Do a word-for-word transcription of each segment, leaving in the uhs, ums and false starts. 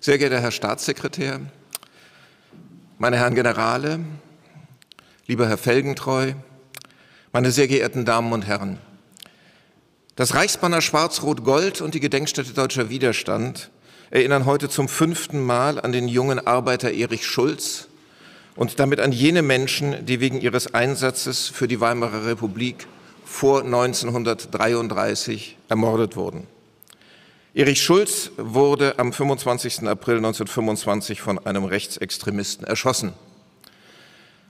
Sehr geehrter Herr Staatssekretär, meine Herren Generale, lieber Herr Felgentreu, meine sehr geehrten Damen und Herren, das Reichsbanner Schwarz-Rot-Gold und die Gedenkstätte Deutscher Widerstand erinnern heute zum fünften Mal an den jungen Arbeiter Erich Schulz und damit an jene Menschen, die wegen ihres Einsatzes für die Weimarer Republik vor neunzehnhundertdreiunddreißig ermordet wurden. Erich Schulz wurde am fünfundzwanzigsten April neunzehnhundertfünfundzwanzig von einem Rechtsextremisten erschossen.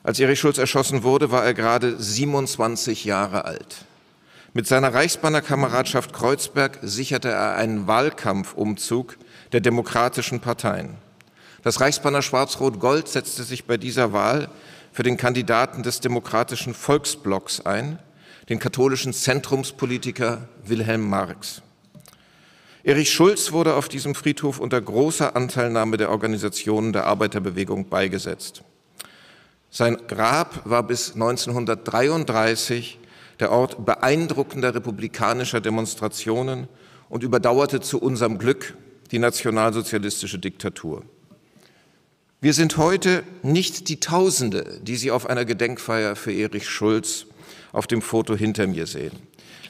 Als Erich Schulz erschossen wurde, war er gerade siebenundzwanzig Jahre alt. Mit seiner Reichsbannerkameradschaft Kreuzberg sicherte er einen Wahlkampfumzug der demokratischen Parteien. Das Reichsbanner Schwarz-Rot-Gold setzte sich bei dieser Wahl für den Kandidaten des demokratischen Volksblocks ein, den katholischen Zentrumspolitiker Wilhelm Marx. Erich Schulz wurde auf diesem Friedhof unter großer Anteilnahme der Organisationen der Arbeiterbewegung beigesetzt. Sein Grab war bis neunzehnhundertdreiunddreißig der Ort beeindruckender republikanischer Demonstrationen und überdauerte zu unserem Glück die nationalsozialistische Diktatur. Wir sind heute nicht die Tausende, die Sie auf einer Gedenkfeier für Erich Schulz auf dem Foto hinter mir sehen.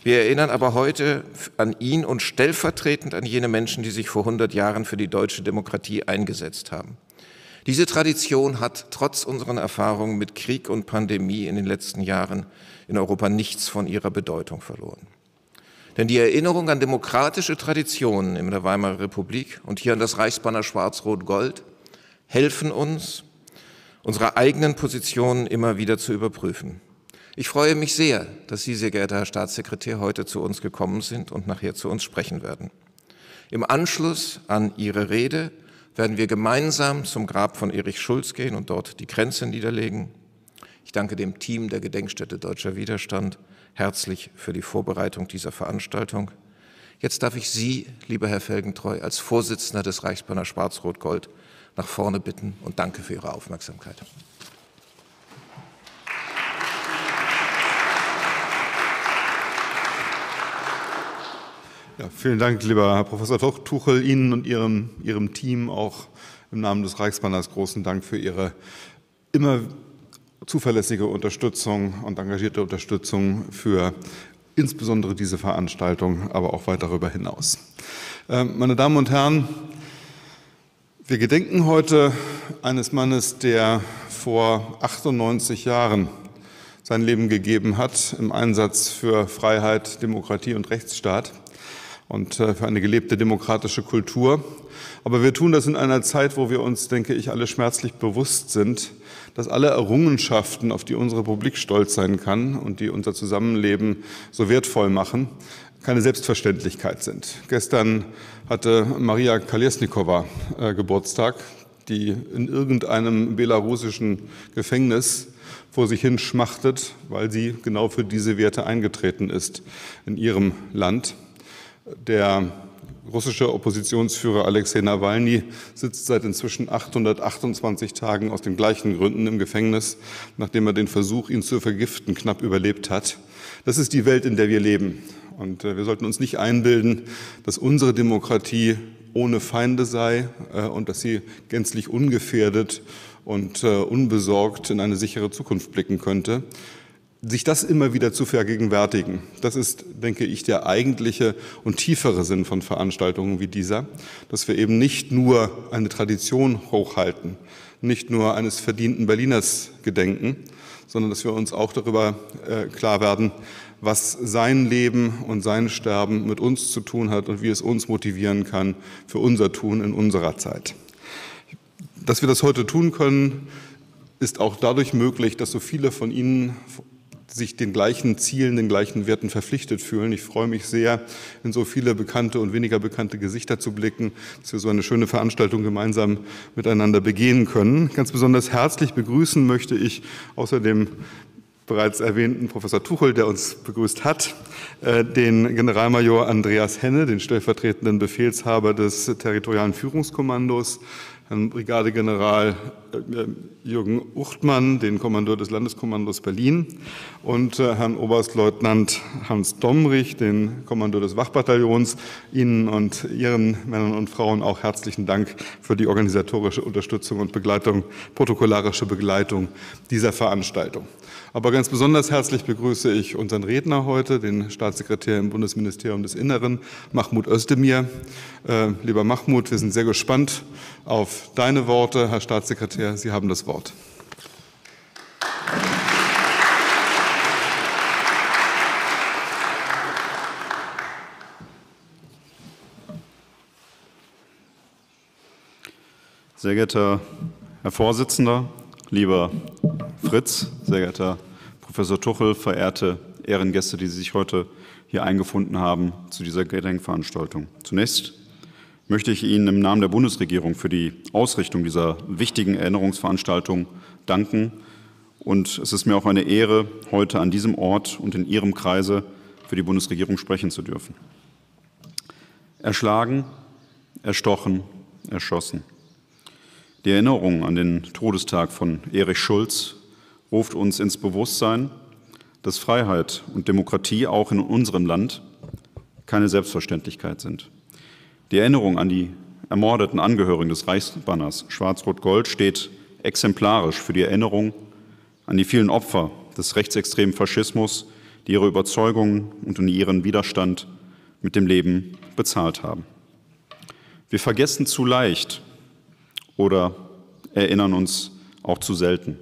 Wir erinnern aber heute an ihn und stellvertretend an jene Menschen, die sich vor hundert Jahren für die deutsche Demokratie eingesetzt haben. Diese Tradition hat trotz unseren Erfahrungen mit Krieg und Pandemie in den letzten Jahren in Europa nichts von ihrer Bedeutung verloren. Denn die Erinnerung an demokratische Traditionen in der Weimarer Republik und hier an das Reichsbanner Schwarz-Rot-Gold helfen uns, unsere eigenen Positionen immer wieder zu überprüfen. Ich freue mich sehr, dass Sie, sehr geehrter Herr Staatssekretär, heute zu uns gekommen sind und nachher zu uns sprechen werden. Im Anschluss an Ihre Rede werden wir gemeinsam zum Grab von Erich Schulz gehen und dort die Kränze niederlegen. Ich danke dem Team der Gedenkstätte Deutscher Widerstand herzlich für die Vorbereitung dieser Veranstaltung. Jetzt darf ich Sie, lieber Herr Felgentreu, als Vorsitzender des Reichsbanner Schwarz-Rot-Gold nach vorne bitten und danke für Ihre Aufmerksamkeit. Ja, vielen Dank, lieber Herr Professor Tuchel, Ihnen und Ihrem, Ihrem Team auch im Namen des Reichsbanners großen Dank für Ihre immer zuverlässige Unterstützung und engagierte Unterstützung für insbesondere diese Veranstaltung, aber auch weit darüber hinaus. Meine Damen und Herren, wir gedenken heute eines Mannes, der vor achtundneunzig Jahren sein Leben gegeben hat im Einsatz für Freiheit, Demokratie und Rechtsstaat und für eine gelebte demokratische Kultur. Aber wir tun das in einer Zeit, wo wir uns, denke ich, alle schmerzlich bewusst sind, dass alle Errungenschaften, auf die unsere Republik stolz sein kann und die unser Zusammenleben so wertvoll machen, keine Selbstverständlichkeit sind. Gestern hatte Maria Kalesnikowa äh, Geburtstag, die in irgendeinem belarussischen Gefängnis vor sich hin schmachtet, weil sie genau für diese Werte eingetreten ist in ihrem Land. Der russische Oppositionsführer Alexei Nawalny sitzt seit inzwischen achthundertachtundzwanzig Tagen aus den gleichen Gründen im Gefängnis, nachdem er den Versuch, ihn zu vergiften, knapp überlebt hat. Das ist die Welt, in der wir leben. Und wir sollten uns nicht einbilden, dass unsere Demokratie ohne Feinde sei und dass sie gänzlich ungefährdet und unbesorgt in eine sichere Zukunft blicken könnte. Sich das immer wieder zu vergegenwärtigen, das ist, denke ich, der eigentliche und tiefere Sinn von Veranstaltungen wie dieser, dass wir eben nicht nur eine Tradition hochhalten, nicht nur eines verdienten Berliners gedenken, sondern dass wir uns auch darüber äh, klar werden, was sein Leben und sein Sterben mit uns zu tun hat und wie es uns motivieren kann für unser Tun in unserer Zeit. Dass wir das heute tun können, ist auch dadurch möglich, dass so viele von Ihnen sich den gleichen Zielen, den gleichen Werten verpflichtet fühlen. Ich freue mich sehr, in so viele bekannte und weniger bekannte Gesichter zu blicken, dass wir so eine schöne Veranstaltung gemeinsam miteinander begehen können. Ganz besonders herzlich begrüßen möchte ich außerdem bereits erwähnten Professor Tuchel, der uns begrüßt hat, den Generalmajor Andreas Henne, den stellvertretenden Befehlshaber des Territorialen Führungskommandos, Herrn Brigadegeneral Jürgen Uchtmann, den Kommandeur des Landeskommandos Berlin, und Herrn Oberstleutnant Hans Domrich, den Kommandeur des Wachbataillons. Ihnen und Ihren Männern und Frauen auch herzlichen Dank für die organisatorische Unterstützung und Begleitung, protokollarische Begleitung dieser Veranstaltung. Aber ganz besonders herzlich begrüße ich unseren Redner heute, den Staatssekretär im Bundesministerium des Inneren, Mahmut Özdemir. Äh, lieber Mahmut, wir sind sehr gespannt auf deine Worte. Herr Staatssekretär, Sie haben das Wort. Sehr geehrter Herr Vorsitzender, lieber Fritz, sehr geehrter Professor Tuchel, verehrte Ehrengäste, die sich heute hier eingefunden haben zu dieser Gedenkveranstaltung. Zunächst möchte ich Ihnen im Namen der Bundesregierung für die Ausrichtung dieser wichtigen Erinnerungsveranstaltung danken. Und es ist mir auch eine Ehre, heute an diesem Ort und in Ihrem Kreise für die Bundesregierung sprechen zu dürfen. Erschlagen, erstochen, erschossen. Die Erinnerung an den Todestag von Erich Schulz ruft uns ins Bewusstsein, dass Freiheit und Demokratie auch in unserem Land keine Selbstverständlichkeit sind. Die Erinnerung an die ermordeten Angehörigen des Reichsbanners Schwarz-Rot-Gold steht exemplarisch für die Erinnerung an die vielen Opfer des rechtsextremen Faschismus, die ihre Überzeugungen und ihren Widerstand mit dem Leben bezahlt haben. Wir vergessen zu leicht oder erinnern uns auch zu selten.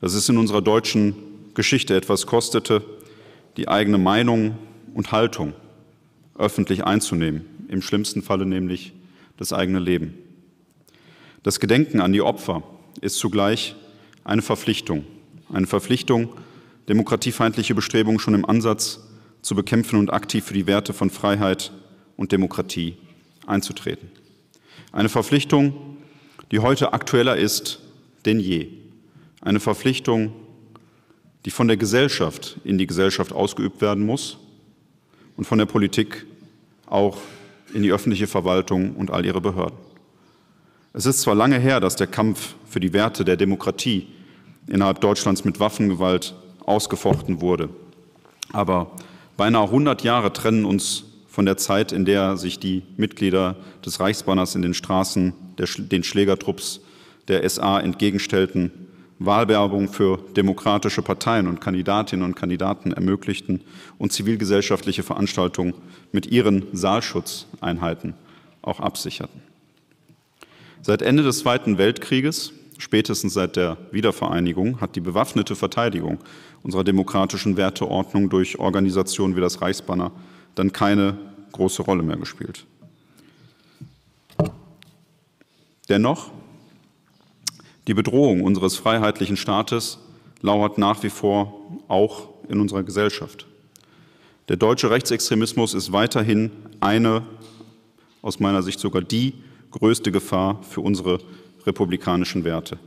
Dass es in unserer deutschen Geschichte etwas kostete, die eigene Meinung und Haltung öffentlich einzunehmen, im schlimmsten Falle nämlich das eigene Leben. Das Gedenken an die Opfer ist zugleich eine Verpflichtung, eine Verpflichtung, demokratiefeindliche Bestrebungen schon im Ansatz zu bekämpfen und aktiv für die Werte von Freiheit und Demokratie einzutreten. Eine Verpflichtung, die heute aktueller ist denn je. Eine Verpflichtung, die von der Gesellschaft in die Gesellschaft ausgeübt werden muss und von der Politik auch in die öffentliche Verwaltung und all ihre Behörden. Es ist zwar lange her, dass der Kampf für die Werte der Demokratie innerhalb Deutschlands mit Waffengewalt ausgefochten wurde, aber beinahe hundert Jahre trennen uns von der Zeit, in der sich die Mitglieder des Reichsbanners in den Straßen der, den Schlägertrupps der S A entgegenstellten, Wahlwerbung für demokratische Parteien und Kandidatinnen und Kandidaten ermöglichten und zivilgesellschaftliche Veranstaltungen mit ihren Saalschutzeinheiten auch absicherten. Seit Ende des Zweiten Weltkrieges, spätestens seit der Wiedervereinigung, hat die bewaffnete Verteidigung unserer demokratischen Werteordnung durch Organisationen wie das Reichsbanner dann keine große Rolle mehr gespielt. Dennoch, die Bedrohung unseres freiheitlichen Staates lauert nach wie vor auch in unserer Gesellschaft. Der deutsche Rechtsextremismus ist weiterhin eine, aus meiner Sicht sogar die größte Gefahr für unsere republikanischen Werte.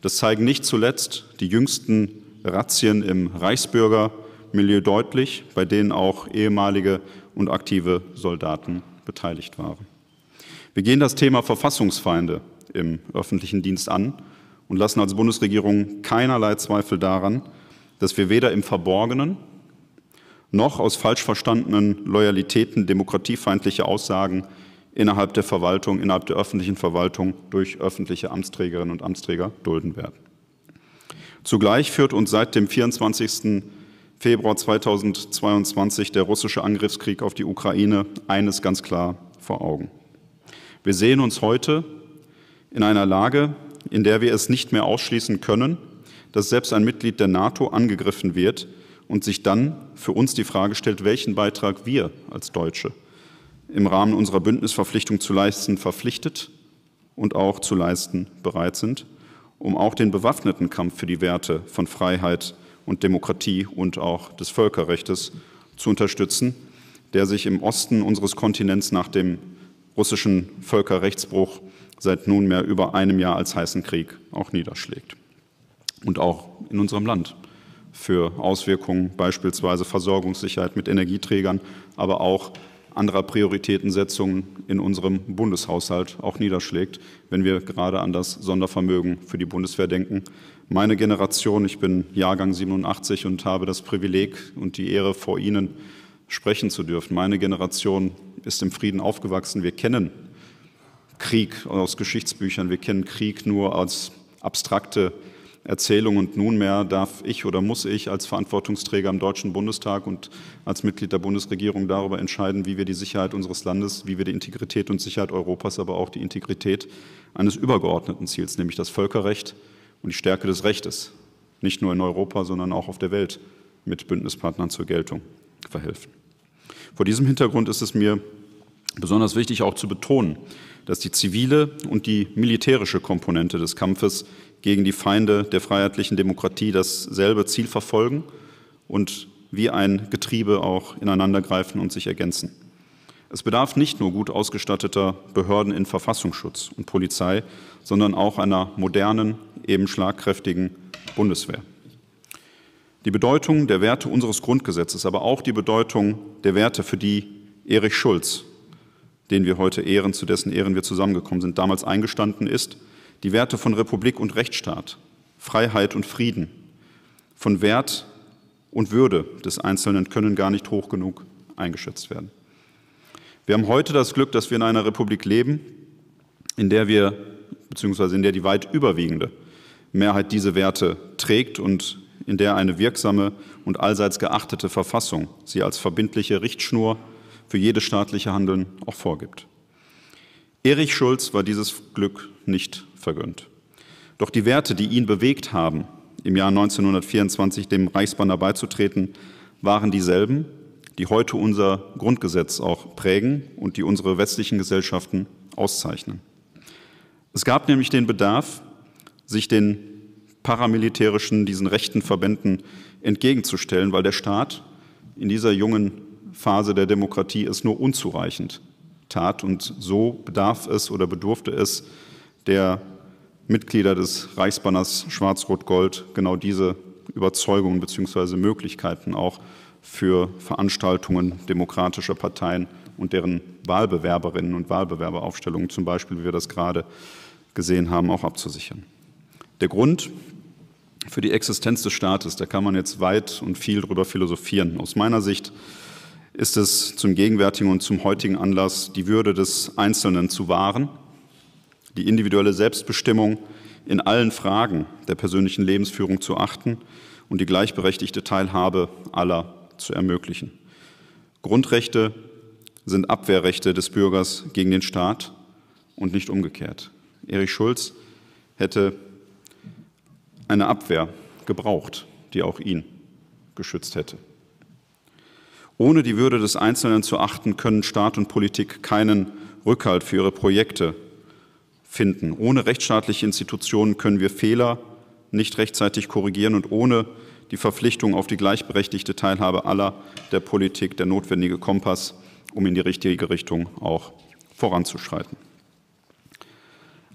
Das zeigen nicht zuletzt die jüngsten Razzien im Reichsbürgermilieu deutlich, bei denen auch ehemalige und aktive Soldaten beteiligt waren. Wir gehen das Thema Verfassungsfeinde im öffentlichen Dienst an und lassen als Bundesregierung keinerlei Zweifel daran, dass wir weder im Verborgenen noch aus falsch verstandenen Loyalitäten demokratiefeindliche Aussagen innerhalb der Verwaltung, innerhalb der öffentlichen Verwaltung durch öffentliche Amtsträgerinnen und Amtsträger dulden werden. Zugleich führt uns seit dem vierundzwanzigsten Februar zweitausendzweiundzwanzig der russische Angriffskrieg auf die Ukraine eines ganz klar vor Augen. Wir sehen uns heute in einer Lage, in der wir es nicht mehr ausschließen können, dass selbst ein Mitglied der NATO angegriffen wird und sich dann für uns die Frage stellt, welchen Beitrag wir als Deutsche im Rahmen unserer Bündnisverpflichtung zu leisten verpflichtet und auch zu leisten bereit sind, um auch den bewaffneten Kampf für die Werte von Freiheit und Demokratie und auch des Völkerrechts zu unterstützen, der sich im Osten unseres Kontinents nach dem russischen Völkerrechtsbruch seit nunmehr über einem Jahr als heißen Krieg auch niederschlägt. Und auch in unserem Land für Auswirkungen, beispielsweise Versorgungssicherheit mit Energieträgern, aber auch anderer Prioritätensetzungen in unserem Bundeshaushalt auch niederschlägt, wenn wir gerade an das Sondervermögen für die Bundeswehr denken. Meine Generation, ich bin Jahrgang siebenundachtzig und habe das Privileg und die Ehre, vor Ihnen sprechen zu dürfen. Meine Generation ist im Frieden aufgewachsen. Wir kennen Krieg aus Geschichtsbüchern, wir kennen Krieg nur als abstrakte Erzählung, und nunmehr darf ich oder muss ich als Verantwortungsträger im Deutschen Bundestag und als Mitglied der Bundesregierung darüber entscheiden, wie wir die Sicherheit unseres Landes, wie wir die Integrität und Sicherheit Europas, aber auch die Integrität eines übergeordneten Ziels, nämlich das Völkerrecht und die Stärke des Rechtes, nicht nur in Europa, sondern auch auf der Welt mit Bündnispartnern zur Geltung verhelfen. Vor diesem Hintergrund ist es mir besonders wichtig, auch zu betonen, dass die zivile und die militärische Komponente des Kampfes gegen die Feinde der freiheitlichen Demokratie dasselbe Ziel verfolgen und wie ein Getriebe auch ineinandergreifen und sich ergänzen. Es bedarf nicht nur gut ausgestatteter Behörden in Verfassungsschutz und Polizei, sondern auch einer modernen, eben schlagkräftigen Bundeswehr. Die Bedeutung der Werte unseres Grundgesetzes, aber auch die Bedeutung der Werte, für die Erich Schulz, den wir heute ehren, zu dessen Ehren wir zusammengekommen sind, damals eingestanden ist, die Werte von Republik und Rechtsstaat, Freiheit und Frieden, von Wert und Würde des Einzelnen können gar nicht hoch genug eingeschätzt werden. Wir haben heute das Glück, dass wir in einer Republik leben, in der wir, beziehungsweise in der die weit überwiegende Mehrheit diese Werte trägt und in der eine wirksame und allseits geachtete Verfassung sie als verbindliche Richtschnur für jedes staatliche Handeln auch vorgibt. Erich Schulz war dieses Glück nicht vergönnt. Doch die Werte, die ihn bewegt haben, im Jahr neunzehnhundertvierundzwanzig dem Reichsbanner beizutreten, waren dieselben, die heute unser Grundgesetz auch prägen und die unsere westlichen Gesellschaften auszeichnen. Es gab nämlich den Bedarf, sich den paramilitärischen, diesen rechten Verbänden entgegenzustellen, weil der Staat in dieser jungen Phase der Demokratie es nur unzureichend tat. Und so bedarf es oder bedurfte es der Mitglieder des Reichsbanners Schwarz-Rot-Gold, genau diese Überzeugungen bzw. Möglichkeiten auch für Veranstaltungen demokratischer Parteien und deren Wahlbewerberinnen und Wahlbewerberaufstellungen zum Beispiel, wie wir das gerade gesehen haben, auch abzusichern. Der Grund für die Existenz des Staates, da kann man jetzt weit und viel drüber philosophieren. Aus meiner Sicht ist es zum gegenwärtigen und zum heutigen Anlass, die Würde des Einzelnen zu wahren, die individuelle Selbstbestimmung in allen Fragen der persönlichen Lebensführung zu achten und die gleichberechtigte Teilhabe aller zu ermöglichen. Grundrechte sind Abwehrrechte des Bürgers gegen den Staat und nicht umgekehrt. Erich Schulz hätte eine Abwehr gebraucht, die auch ihn geschützt hätte. Ohne die Würde des Einzelnen zu achten, können Staat und Politik keinen Rückhalt für ihre Projekte finden. Ohne rechtsstaatliche Institutionen können wir Fehler nicht rechtzeitig korrigieren und ohne die Verpflichtung auf die gleichberechtigte Teilhabe aller der Politik der notwendige Kompass, um in die richtige Richtung auch voranzuschreiten.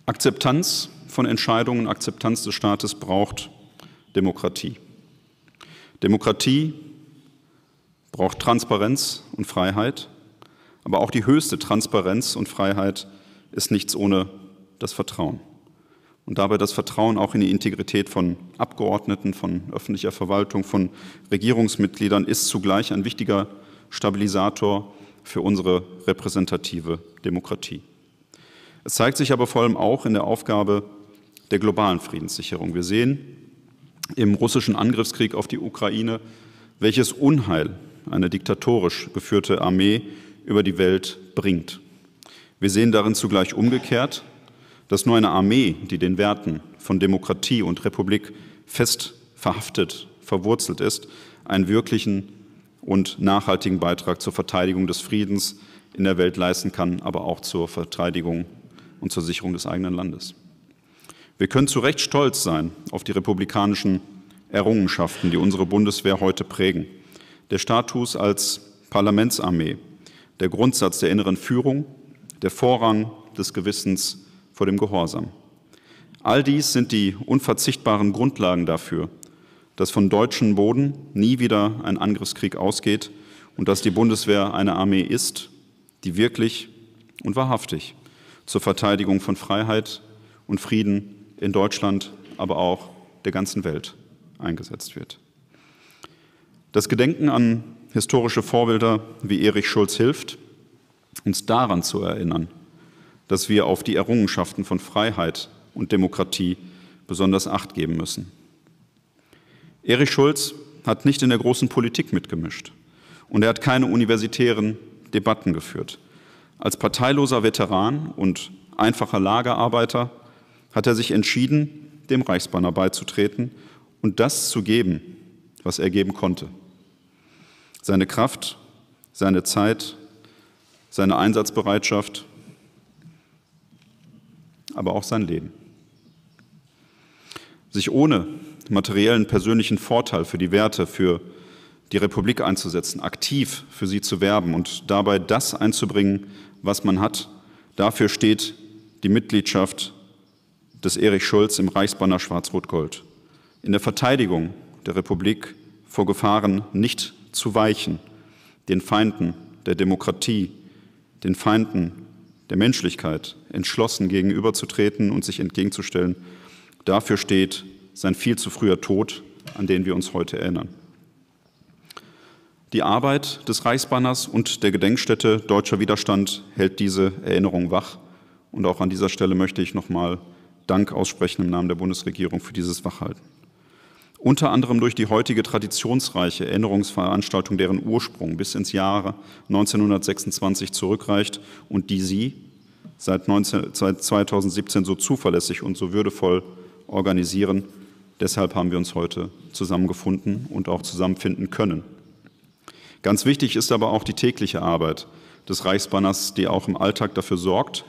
Akzeptanz von Entscheidungen, Akzeptanz des Staates braucht Demokratie. Demokratie braucht Transparenz und Freiheit, aber auch die höchste Transparenz und Freiheit ist nichts ohne das Vertrauen. Und dabei das Vertrauen auch in die Integrität von Abgeordneten, von öffentlicher Verwaltung, von Regierungsmitgliedern ist zugleich ein wichtiger Stabilisator für unsere repräsentative Demokratie. Es zeigt sich aber vor allem auch in der Aufgabe der globalen Friedenssicherung. Wir sehen im russischen Angriffskrieg auf die Ukraine, welches Unheil eine diktatorisch geführte Armee über die Welt bringt. Wir sehen darin zugleich umgekehrt, dass nur eine Armee, die den Werten von Demokratie und Republik fest verhaftet, verwurzelt ist, einen wirklichen und nachhaltigen Beitrag zur Verteidigung des Friedens in der Welt leisten kann, aber auch zur Verteidigung und zur Sicherung des eigenen Landes. Wir können zu Recht stolz sein auf die republikanischen Errungenschaften, die unsere Bundeswehr heute prägen. Der Status als Parlamentsarmee, der Grundsatz der inneren Führung, der Vorrang des Gewissens vor dem Gehorsam. All dies sind die unverzichtbaren Grundlagen dafür, dass von deutschem Boden nie wieder ein Angriffskrieg ausgeht und dass die Bundeswehr eine Armee ist die wirklich und wahrhaftig zur Verteidigung von Freiheit und Frieden in Deutschland, aber auch der ganzen Welt eingesetzt wird. Das Gedenken an historische Vorbilder wie Erich Schulz hilft, uns daran zu erinnern, dass wir auf die Errungenschaften von Freiheit und Demokratie besonders Acht geben müssen. Erich Schulz hat nicht in der großen Politik mitgemischt und er hat keine universitären Debatten geführt. Als parteiloser Veteran und einfacher Lagerarbeiter hat er sich entschieden, dem Reichsbanner beizutreten und das zu geben, was er geben konnte. Seine Kraft, seine Zeit, seine Einsatzbereitschaft, aber auch sein Leben. Sich ohne materiellen persönlichen Vorteil für die Werte, für die Republik einzusetzen, aktiv für sie zu werben und dabei das einzubringen, was man hat, dafür steht die Mitgliedschaft des Erich Schulz im Reichsbanner Schwarz-Rot-Gold. In der Verteidigung der Republik vor Gefahren nicht zu weichen, den Feinden der Demokratie, den Feinden der Menschlichkeit entschlossen gegenüberzutreten und sich entgegenzustellen, dafür steht sein viel zu früher Tod, an den wir uns heute erinnern. Die Arbeit des Reichsbanners und der Gedenkstätte Deutscher Widerstand hält diese Erinnerung wach. Und auch an dieser Stelle möchte ich nochmal Dank aussprechen im Namen der Bundesregierung für dieses Wachhalten. Unter anderem durch die heutige traditionsreiche Erinnerungsveranstaltung, deren Ursprung bis ins Jahre neunzehnhundertsechsundzwanzig zurückreicht und die Sie seit zweitausendsiebzehn so zuverlässig und so würdevoll organisieren. Deshalb haben wir uns heute zusammengefunden und auch zusammenfinden können. Ganz wichtig ist aber auch die tägliche Arbeit des Reichsbanners, die auch im Alltag dafür sorgt,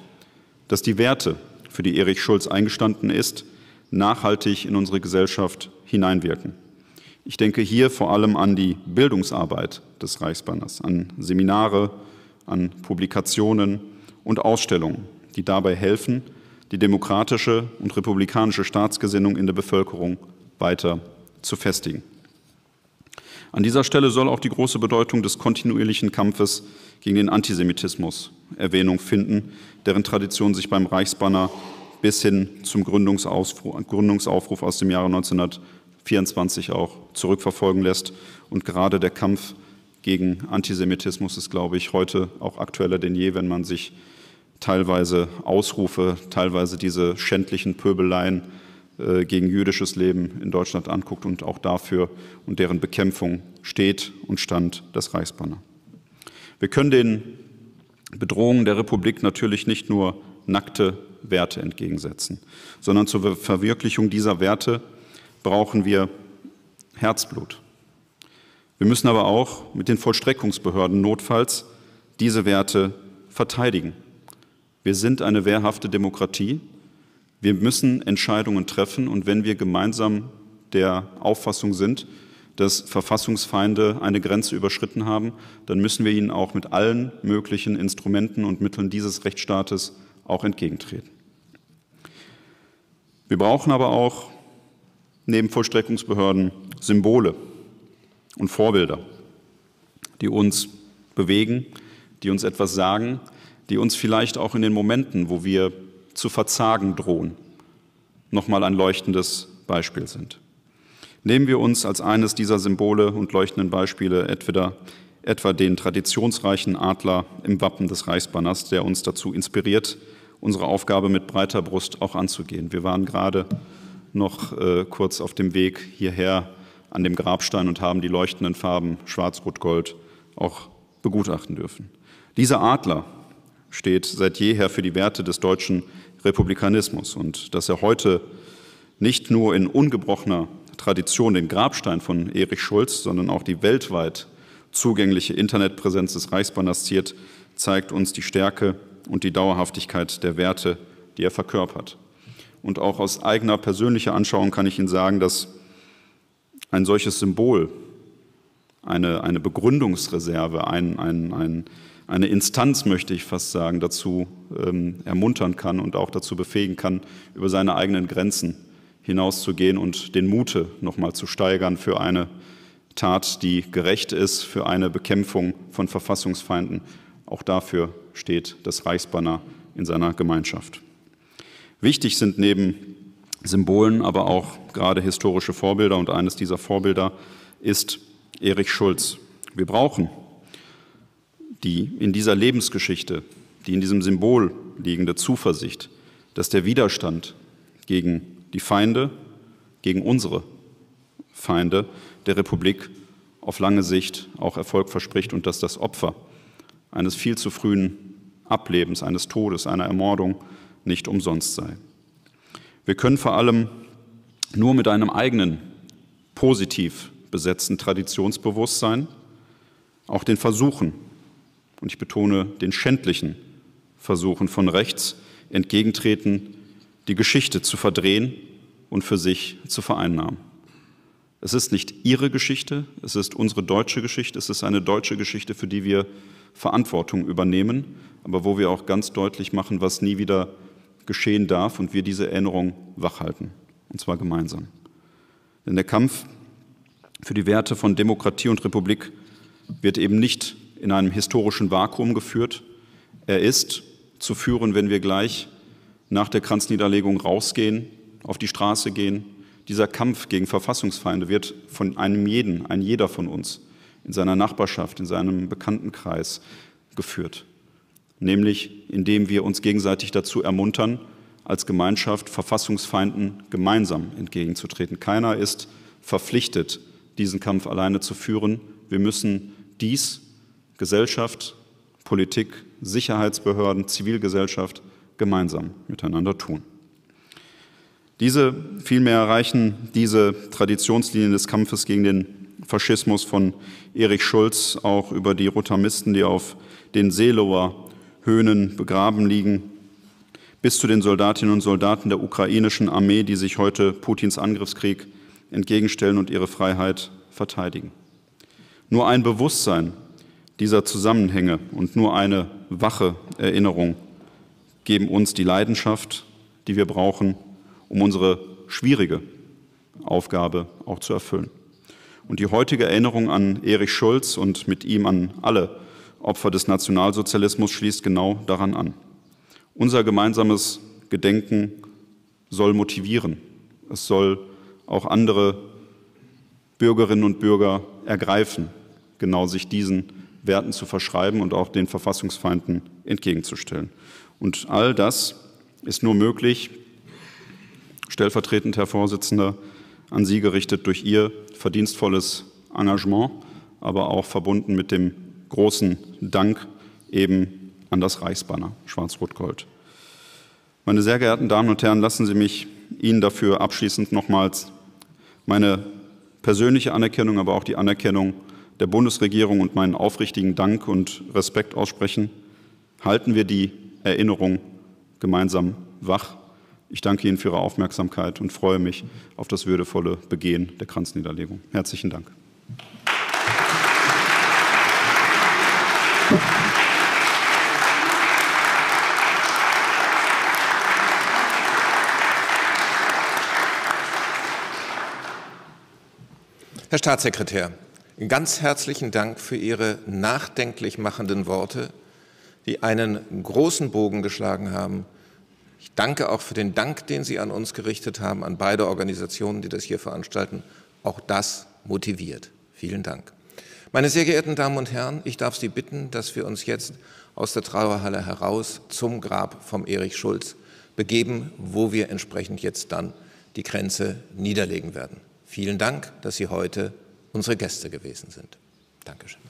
dass die Werte, für die Erich Schulz eingestanden ist, nachhaltig in unsere Gesellschaft hineinwirken. Ich denke hier vor allem an die Bildungsarbeit des Reichsbanners, an Seminare, an Publikationen und Ausstellungen, die dabei helfen, die demokratische und republikanische Staatsgesinnung in der Bevölkerung weiter zu festigen. An dieser Stelle soll auch die große Bedeutung des kontinuierlichen Kampfes gegen den Antisemitismus Erwähnung finden, deren Tradition sich beim Reichsbanner bis hin zum Gründungsaufruf, Gründungsaufruf aus dem Jahre neunzehnhundertvierundzwanzig auch zurückverfolgen lässt. Und gerade der Kampf gegen Antisemitismus ist, glaube ich, heute auch aktueller denn je, wenn man sich teilweise Ausrufe, teilweise diese schändlichen Pöbeleien äh, gegen jüdisches Leben in Deutschland anguckt und auch dafür und deren Bekämpfung steht und stand das Reichsbanner. Wir können den Bedrohungen der Republik natürlich nicht nur nackte Werte entgegensetzen, sondern zur Verwirklichung dieser Werte brauchen wir Herzblut. Wir müssen aber auch mit den Vollstreckungsbehörden notfalls diese Werte verteidigen. Wir sind eine wehrhafte Demokratie. Wir müssen Entscheidungen treffen und wenn wir gemeinsam der Auffassung sind, dass Verfassungsfeinde eine Grenze überschritten haben, dann müssen wir ihnen auch mit allen möglichen Instrumenten und Mitteln dieses Rechtsstaates auch entgegentreten. Wir brauchen aber auch neben Vollstreckungsbehörden Symbole und Vorbilder, die uns bewegen, die uns etwas sagen, die uns vielleicht auch in den Momenten, wo wir zu verzagen drohen, nochmal ein leuchtendes Beispiel sind. Nehmen wir uns als eines dieser Symbole und leuchtenden Beispiele entweder etwa den traditionsreichen Adler im Wappen des Reichsbanners, der uns dazu inspiriert, unsere Aufgabe mit breiter Brust auch anzugehen. Wir waren gerade noch äh, kurz auf dem Weg hierher an dem Grabstein und haben die leuchtenden Farben Schwarz-Rot-Gold auch begutachten dürfen. Dieser Adler steht seit jeher für die Werte des deutschen Republikanismus. Und dass er heute nicht nur in ungebrochener Tradition den Grabstein von Erich Schulz, sondern auch die weltweit zugängliche Internetpräsenz des Reichsbanners ziert, zeigt uns die Stärke und die Dauerhaftigkeit der Werte, die er verkörpert. Und auch aus eigener persönlicher Anschauung kann ich Ihnen sagen, dass ein solches Symbol, eine, eine Begründungsreserve, ein, ein, ein eine Instanz, möchte ich fast sagen, dazu ähm, ermuntern kann und auch dazu befähigen kann, über seine eigenen Grenzen hinauszugehen und den Mut nochmal zu steigern für eine Tat, die gerecht ist, für eine Bekämpfung von Verfassungsfeinden Auch dafür steht das Reichsbanner in seiner Gemeinschaft. Wichtig sind neben Symbolen aber auch gerade historische Vorbilder, und eines dieser Vorbilder ist Erich Schulz. Wir brauchen die in dieser Lebensgeschichte, die in diesem Symbol liegende Zuversicht, dass der Widerstand gegen die Feinde, gegen unsere Feinde der Republik auf lange Sicht auch Erfolg verspricht und dass das Opfer eines viel zu frühen Ablebens, eines Todes, einer Ermordung nicht umsonst sei. Wir können vor allem nur mit einem eigenen, positiv besetzten Traditionsbewusstsein auch den Versuchen, und ich betone den schändlichen Versuchen von rechts, entgegentreten, die Geschichte zu verdrehen und für sich zu vereinnahmen. Es ist nicht ihre Geschichte, es ist unsere deutsche Geschichte, es ist eine deutsche Geschichte, für die wir Verantwortung übernehmen, aber wo wir auch ganz deutlich machen, was nie wieder geschehen darf und wir diese Erinnerung wachhalten, und zwar gemeinsam. Denn der Kampf für die Werte von Demokratie und Republik wird eben nicht in einem historischen Vakuum geführt. Er ist zu führen, wenn wir gleich nach der Kranzniederlegung rausgehen, auf die Straße gehen. Dieser Kampf gegen Verfassungsfeinde wird von einem jeden, ein jeder von uns, in seiner Nachbarschaft, in seinem Bekanntenkreis geführt. Nämlich, indem wir uns gegenseitig dazu ermuntern, als Gemeinschaft Verfassungsfeinden gemeinsam entgegenzutreten. Keiner ist verpflichtet, diesen Kampf alleine zu führen. Wir müssen dies Gesellschaft, Politik, Sicherheitsbehörden, Zivilgesellschaft gemeinsam miteinander tun. Diese, vielmehr erreichen diese Traditionslinien des Kampfes gegen den Faschismus von Erich Schulz auch über die Rotamisten, die auf den Seelower Höhen begraben liegen, bis zu den Soldatinnen und Soldaten der ukrainischen Armee, die sich heute Putins Angriffskrieg entgegenstellen und ihre Freiheit verteidigen. Nur ein Bewusstsein dieser Zusammenhänge und nur eine wache Erinnerung geben uns die Leidenschaft, die wir brauchen, um unsere schwierige Aufgabe auch zu erfüllen. Und die heutige Erinnerung an Erich Schulz und mit ihm an alle Opfer des Nationalsozialismus schließt genau daran an. Unser gemeinsames Gedenken soll motivieren. Es soll auch andere Bürgerinnen und Bürger ergreifen, genau sich diesen Werten zu verschreiben und auch den Verfassungsfeinden entgegenzustellen. Und all das ist nur möglich, stellvertretend, Herr Vorsitzender, an Sie gerichtet, durch Ihr verdienstvolles Engagement, aber auch verbunden mit dem großen Dank eben an das Reichsbanner Schwarz-Rot-Gold. Meine sehr geehrten Damen und Herren, lassen Sie mich Ihnen dafür abschließend nochmals meine persönliche Anerkennung, aber auch die Anerkennung der Bundesregierung und meinen aufrichtigen Dank und Respekt aussprechen. Halten wir die Erinnerung gemeinsam wach. Ich danke Ihnen für Ihre Aufmerksamkeit und freue mich auf das würdevolle Begehen der Kranzniederlegung. Herzlichen Dank. Herr Staatssekretär, ganz herzlichen Dank für Ihre nachdenklich machenden Worte, die einen großen Bogen geschlagen haben. Ich danke auch für den Dank, den Sie an uns gerichtet haben, an beide Organisationen, die das hier veranstalten. Auch das motiviert. Vielen Dank. Meine sehr geehrten Damen und Herren, ich darf Sie bitten, dass wir uns jetzt aus der Trauerhalle heraus zum Grab von Erich Schulz begeben, wo wir entsprechend jetzt dann die Kränze niederlegen werden. Vielen Dank, dass Sie heute unsere Gäste gewesen sind. Dankeschön.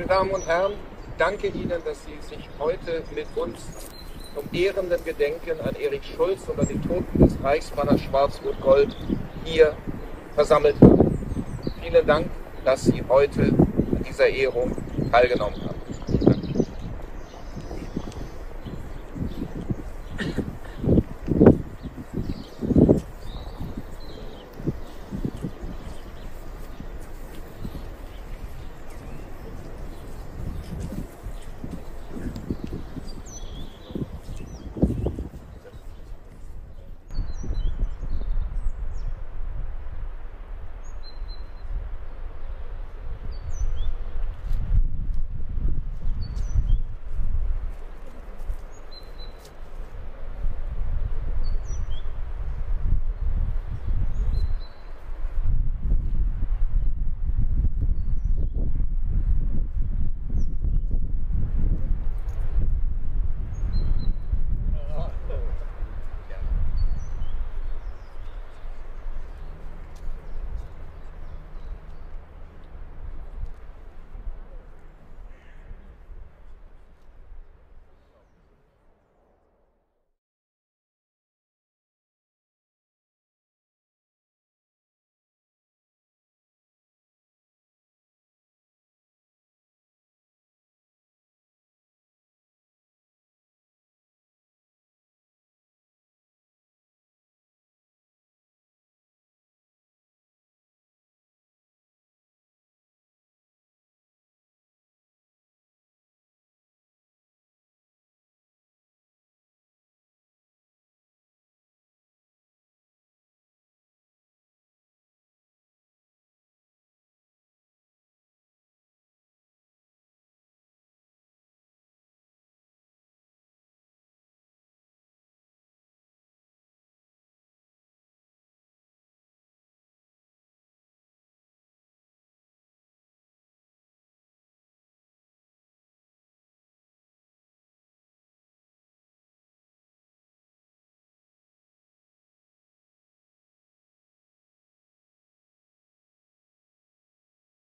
Meine Damen und Herren, danke Ihnen, dass Sie sich heute mit uns zum ehrenden Gedenken an Erich Schulz und an den Toten des Reichsbanners Schwarz und Gold hier versammelt haben. Vielen Dank, dass Sie heute an dieser Ehrung teilgenommen haben.